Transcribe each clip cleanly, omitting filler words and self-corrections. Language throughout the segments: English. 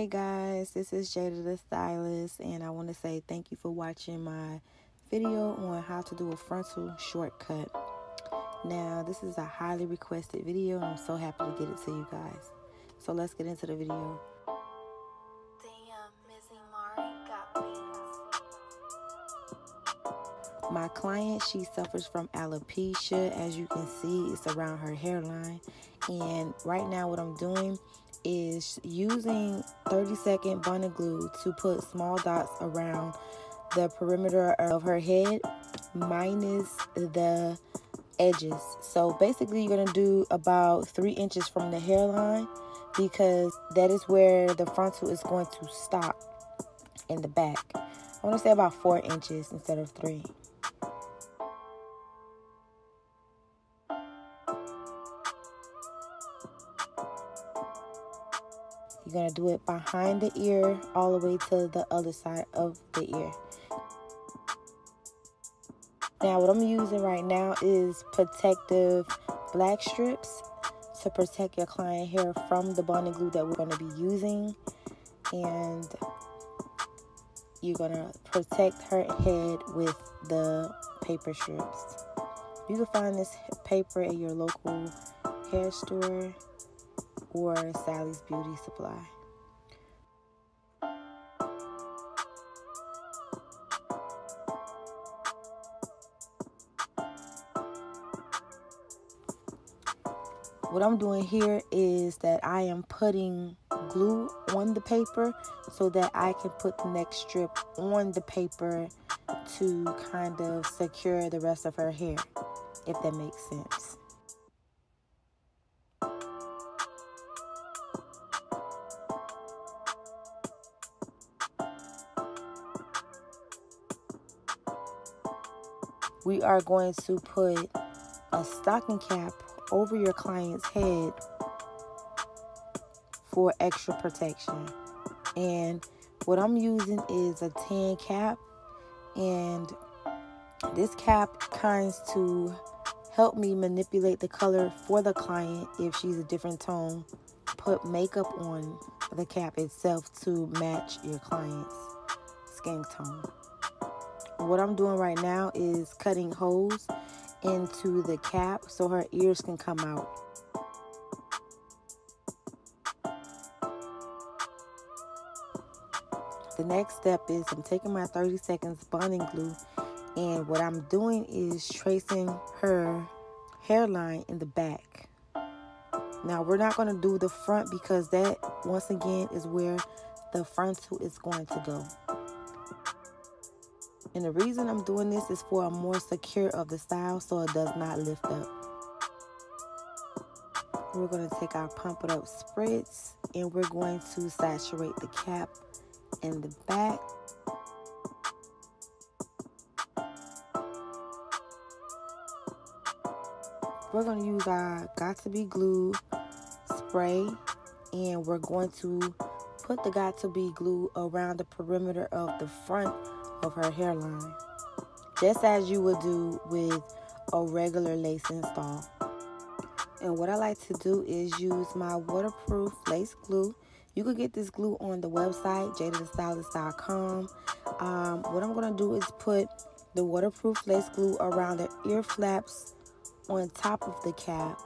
Hey guys, this is Jada the Stylist, and I want to say thank you for watching my video on how to do a frontal shortcut. Now, this is a highly requested video, and I'm so happy to get it to you guys. So let's get into the video. My client, she suffers from alopecia. As you can see, it's around her hairline. And right now what I'm doing is using 30-second bonding glue to put small dots around the perimeter of her head minus the edges. So basically you're gonna do about 3 inches from the hairline, because that is where the frontal is going to stop in the back. I want to say about 4 inches instead of 3. You're going to do it behind the ear all the way to the other side of the ear. Now, what I'm using right now is protective black strips to protect your client hair from the bonding glue that we're going to be using. And you're going to protect her head with the paper strips. You can find this paper at your local hair store or Sally's Beauty Supply. What I'm doing here is that I am putting glue on the paper so that I can put the next strip on the paper to kind of secure the rest of her hair, if that makes sense. We are going to put a stocking cap over your client's head for extra protection. And what I'm using is a tin cap, and this cap kinds to help me manipulate the color for the client. If she's a different tone, put makeup on the cap itself to match your client's skin tone. What I'm doing right now is cutting holes into the cap so her ears can come out. The next step is I'm taking my 30 seconds bonding glue, and what I'm doing is tracing her hairline in the back. Now, we're not going to do the front because that, once again, is where the frontal is going to go. And the reason I'm doing this is for a more secure of the style so it does not lift up. We're going to take our Pump It Up Spritz, and we're going to saturate the cap and the back. We're going to use our Got2B glue spray, and we're going to put the Got2B glue around the perimeter of the front of her hairline, just as you would do with a regular lace install. And what I like to do is use my waterproof lace glue. You can get this glue on the website jadathestylist.com. What I'm going to do is put the waterproof lace glue around the ear flaps on top of the cap.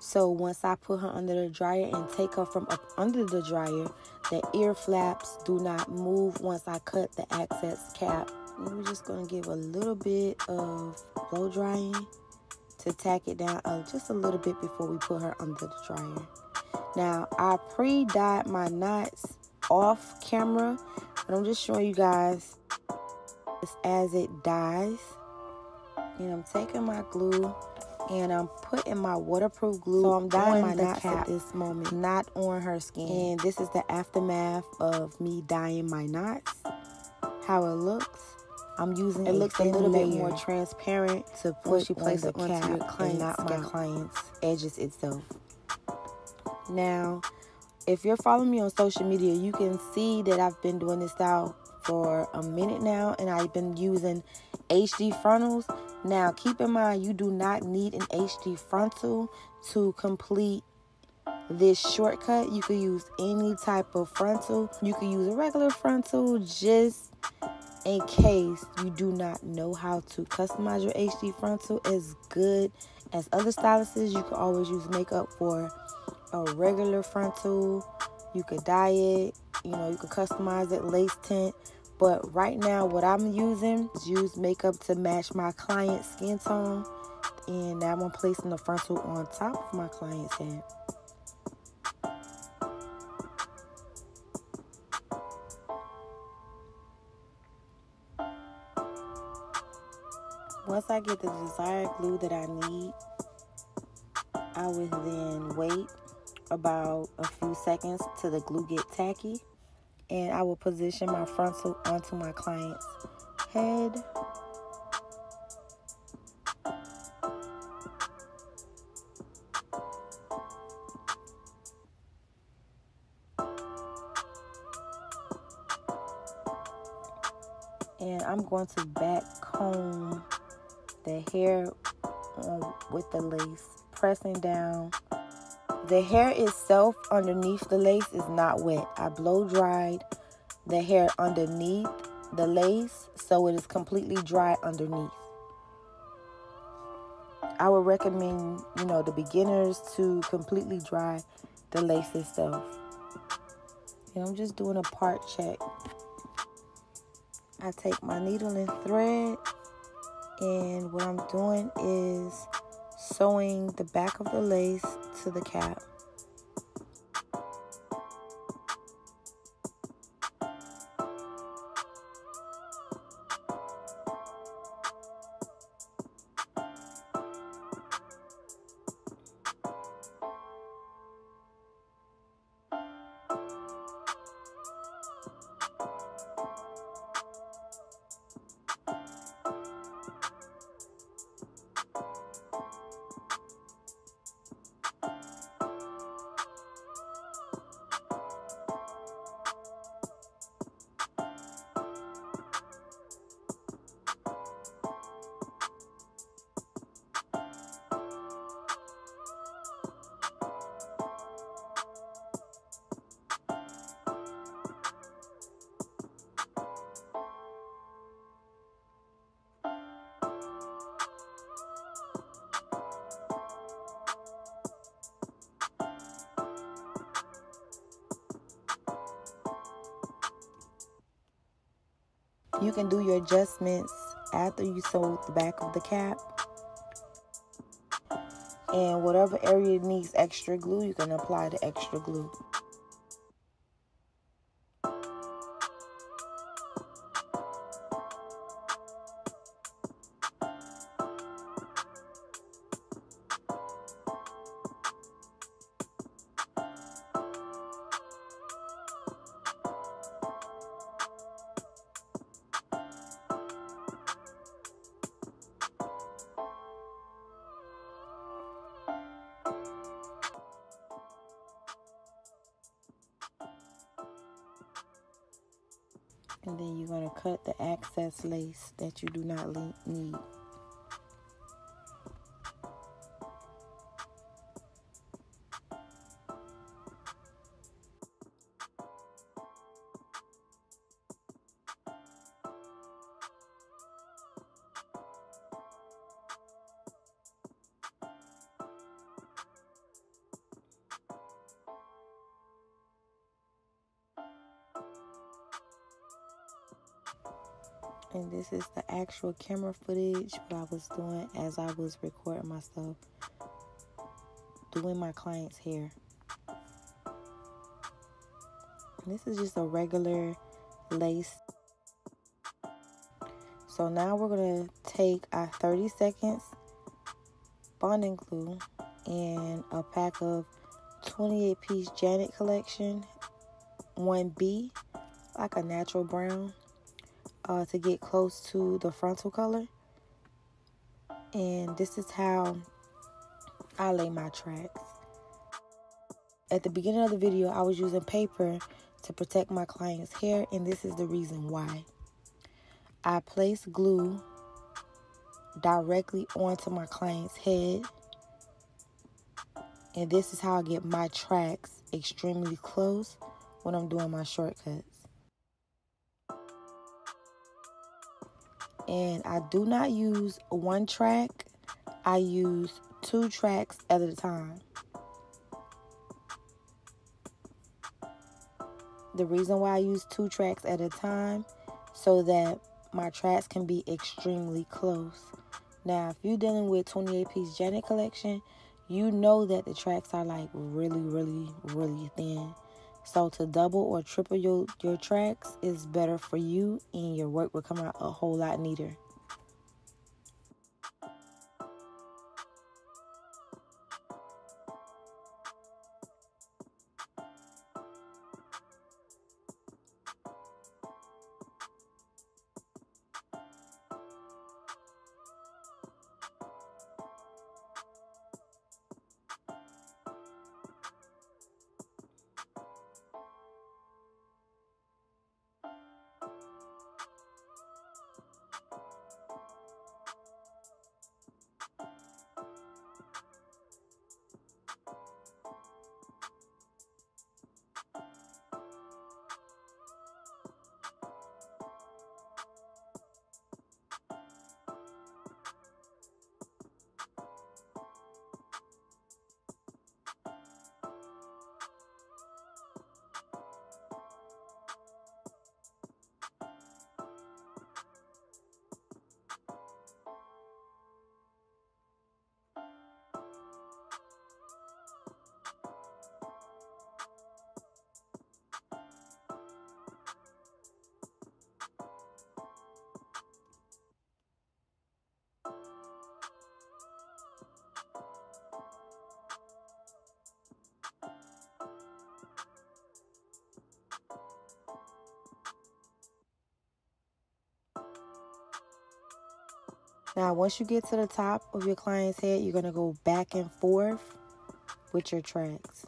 So once I put her under the dryer and take her from up under the dryer, the ear flaps do not move once I cut the excess cap. And we're just going to give a little bit of blow drying to tack it down just a little bit before we put her under the dryer. Now, I pre-dyed my knots off camera, but I'm just showing you guys as it dyes. And I'm taking my glue, and I'm putting my waterproof glue so I'm dyeing my knots at this moment, not on her skin. And this is the aftermath of me dyeing my knots, how it looks. I'm using it. It looks a little bit more transparent to put the cap onto your client's, not my client's edges itself. Now, if you're following me on social media, you can see that I've been doing this style for a minute now, and I've been using HD frontals. Now, keep in mind, you do not need an HD frontal to complete this shortcut. You can use any type of frontal. You can use a regular frontal, just in case you do not know how to customize your HD frontal as good as other stylists. You can always use makeup for a regular frontal. You could dye it, you know, you could customize it, lace tint. But right now, what I'm using is use makeup to match my client's skin tone. And now I'm placing the frontal on top of my client's head. Once I get the desired glue that I need, I would then wait about a few seconds till the glue get tacky. And I will position my frontal onto my client's head. And I'm going to back comb the hair with the lace, pressing down. The hair itself underneath the lace is not wet. I blow dried the hair underneath the lace, so it is completely dry underneath. I would recommend, you know, the beginners to completely dry the lace itself. And I'm just doing a part check. I take my needle and thread, and what I'm doing is sewing the back of the lace to the cap. You can do your adjustments after you sew the back of the cap. And whatever area needs extra glue, you can apply the extra glue. And then you're going to cut the excess lace that you do not need. And this is the actual camera footage, what I was doing as I was recording myself doing my client's hair. And this is just a regular lace. So now we're going to take our 30 seconds bonding glue and a pack of 28-piece Janet collection 1B, like a natural brown. To get close to the frontal color. And this is how I lay my tracks. At the beginning of the video, I was using paper to protect my client's hair, and this is the reason why. I place glue directly onto my client's head And this is how I get my tracks extremely close when I'm doing my shortcuts. And I do not use one track. I use two tracks at a time. The reason why I use two tracks at a time, so that my tracks can be extremely close. Now, if you're dealing with 28-piece Janet collection, you know that the tracks are like really, really, really thin. So to double or triple your tracks is better for you, and your work will come out a whole lot neater. Now, once you get to the top of your client's head, you're going to go back and forth with your tracks.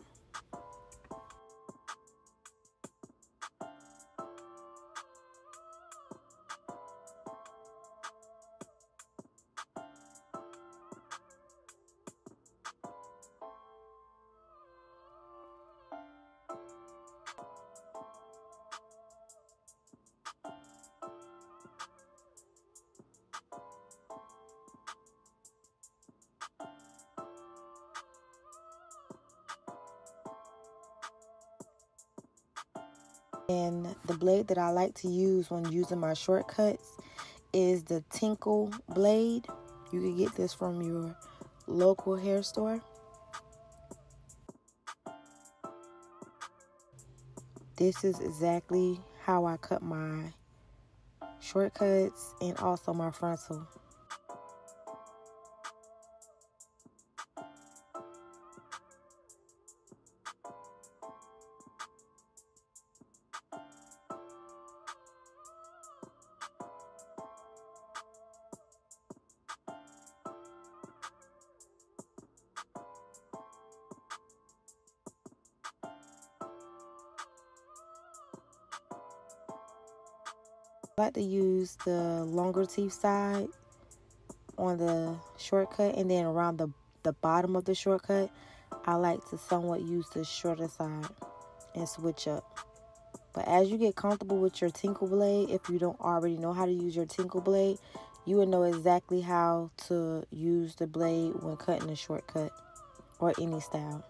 And the blade that I like to use when using my shortcuts is the Tinkle Blade. You can get this from your local hair store. This is exactly how I cut my shortcuts and also my frontal. I like to use the longer teeth side on the shortcut, and then around the bottom of the shortcut, I like to somewhat use the shorter side and switch up. But as you get comfortable with your Tinkle Blade, if you don't already know how to use your Tinkle Blade, you will know exactly how to use the blade when cutting a shortcut or any style.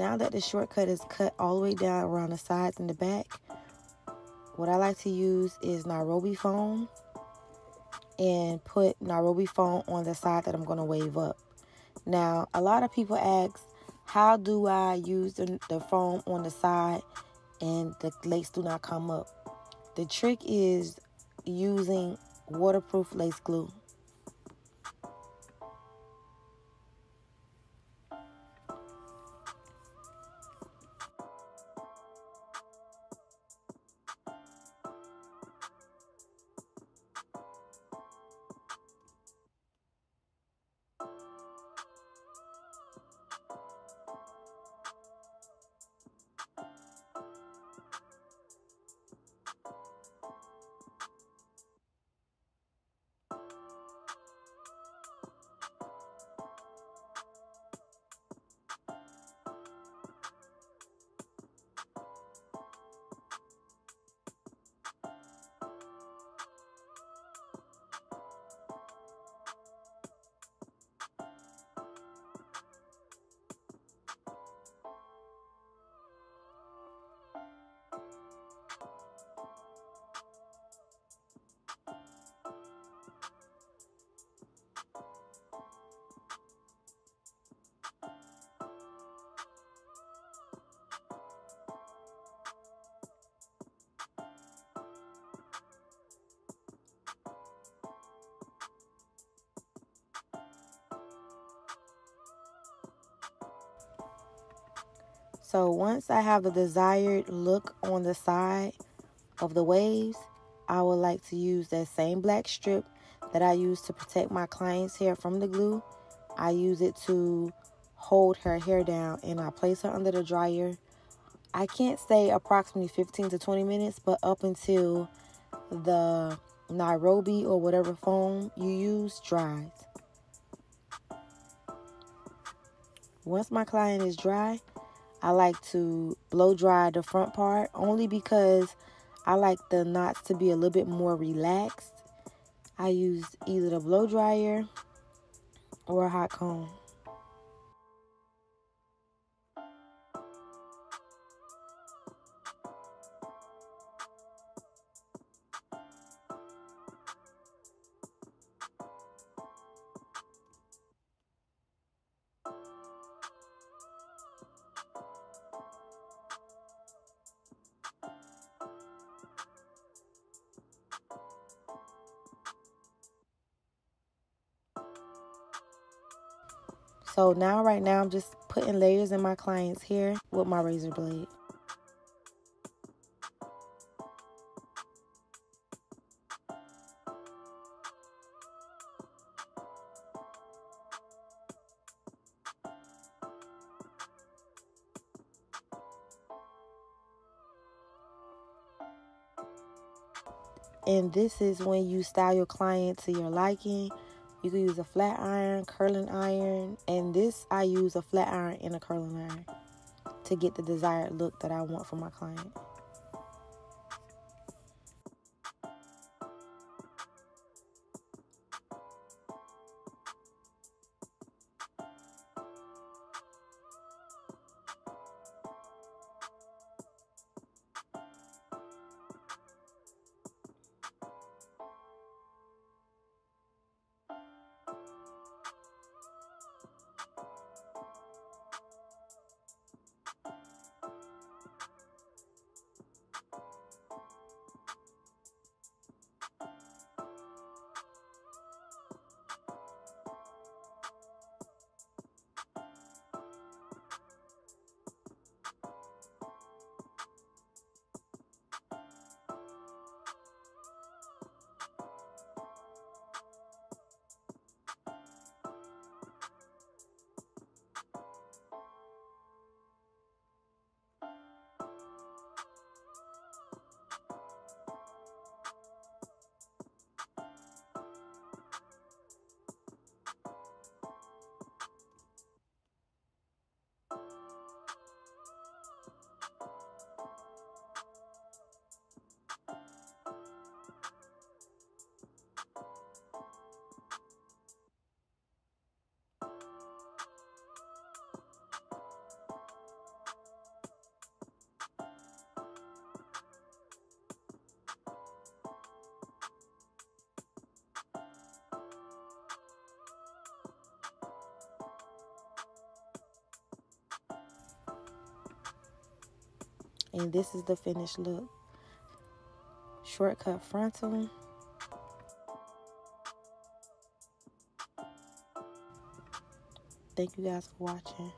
Now that the shortcut is cut all the way down around the sides and the back, what I like to use is Nairobi foam and put Nairobi foam on the side that I'm going to wave up. Now, a lot of people ask, how do I use the foam on the side and the lace do not come up? The trick is using waterproof lace glue. So once I have the desired look on the side of the waves, I would like to use that same black strip that I use to protect my client's hair from the glue. I use it to hold her hair down, and I place her under the dryer. I can't say approximately 15 to 20 minutes, but up until the Nairobi or whatever foam you use dries. Once my client is dry, I like to blow dry the front part only because I like the knots to be a little bit more relaxed. I use either the blow dryer or a hot comb. So now, right now, I'm just putting layers in my client's hair with my razor blade. And this is when you style your client to your liking. You can use a flat iron, curling iron, and this I use a flat iron and a curling iron to get the desired look that I want for my client. And this is the finished look. Shortcut frontal. Thank you guys for watching.